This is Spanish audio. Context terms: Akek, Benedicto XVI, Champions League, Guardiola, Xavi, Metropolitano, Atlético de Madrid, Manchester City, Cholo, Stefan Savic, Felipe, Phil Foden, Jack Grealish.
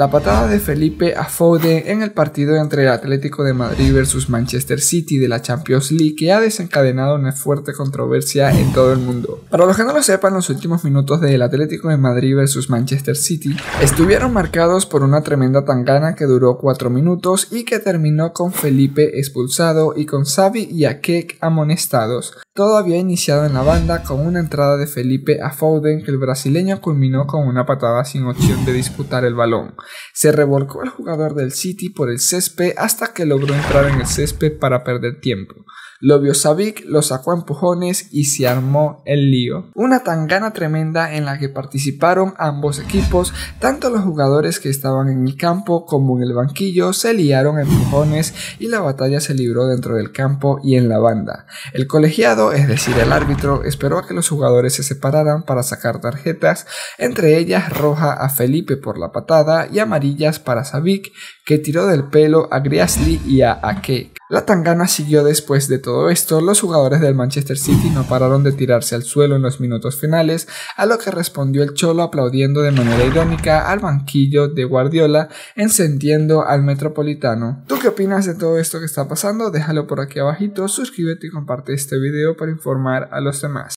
La patada de Felipe a Foden en el partido entre el Atlético de Madrid versus Manchester City de la Champions League, que ha desencadenado una fuerte controversia en todo el mundo. Para los que no lo sepan, los últimos minutos del Atlético de Madrid versus Manchester City estuvieron marcados por una tremenda tangana que duró 4 minutos y que terminó con Felipe expulsado y con Xavi y Akek amonestados. Todo había iniciado en la banda con una entrada de Felipe a Foden, que el brasileño culminó con una patada sin opción de disputar el balón. Se revolcó el jugador del City por el césped hasta que logró entrar en el césped para perder tiempo. Lo vio Savic, lo sacó a empujones y se armó el lío. Una tangana tremenda en la que participaron ambos equipos, tanto los jugadores que estaban en el campo como en el banquillo se liaron a empujones y la batalla se libró dentro del campo y en la banda. El colegiado, es decir el árbitro, esperó a que los jugadores se separaran para sacar tarjetas, entre ellas roja a Felipe por la patada y amarillas para Savic, que tiró del pelo a Grealish y a Akek. La tangana siguió después de todo esto, los jugadores del Manchester City no pararon de tirarse al suelo en los minutos finales, a lo que respondió el Cholo aplaudiendo de manera irónica al banquillo de Guardiola, encendiendo al Metropolitano. ¿Tú qué opinas de todo esto que está pasando? Déjalo por aquí abajito, suscríbete y comparte este video para informar a los demás.